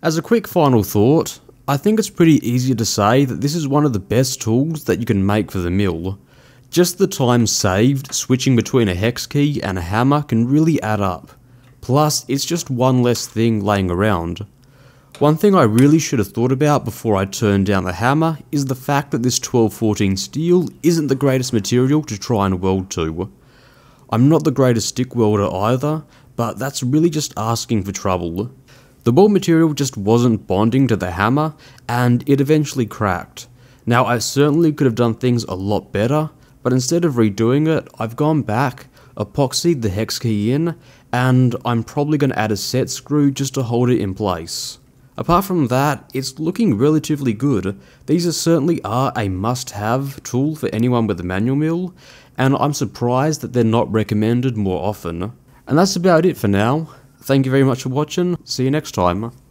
As a quick final thought, I think it's pretty easy to say that this is one of the best tools that you can make for the mill. Just the time saved switching between a hex key and a hammer can really add up. Plus, it's just one less thing laying around. One thing I really should have thought about before I turned down the hammer is the fact that this 1214 steel isn't the greatest material to try and weld to. I'm not the greatest stick welder either, but that's really just asking for trouble. The ball material just wasn't bonding to the hammer, and it eventually cracked. Now, I certainly could have done things a lot better, but instead of redoing it, I've gone back, epoxied the hex key in, and I'm probably going to add a set screw just to hold it in place. Apart from that, it's looking relatively good. These certainly are a must-have tool for anyone with a manual mill, and I'm surprised that they're not recommended more often. And that's about it for now. Thank you very much for watching, see you next time.